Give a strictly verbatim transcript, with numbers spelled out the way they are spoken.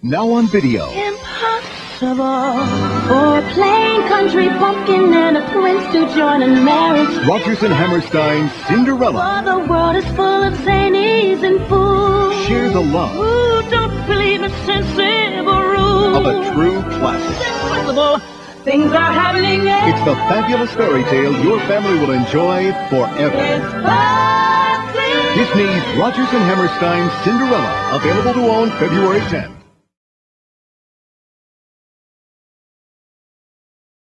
Now on video. Impossible for a plain country pumpkin and a prince to join in marriage. Rodgers and Hammerstein, Cinderella. For the world is full of zanies and fools. Share the love. Who don't believe in sensible rules. Of a true classic. Things are happening. It's the fabulous fairy tale your family will enjoy forever. It's Disney's Rodgers and Hammerstein Cinderella, available to own February tenth.